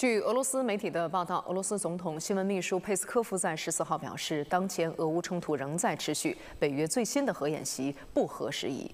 据俄罗斯媒体的报道，俄罗斯总统新闻秘书佩斯科夫在14号表示，当前俄乌冲突仍在持续，北约最新的核演习不合时宜。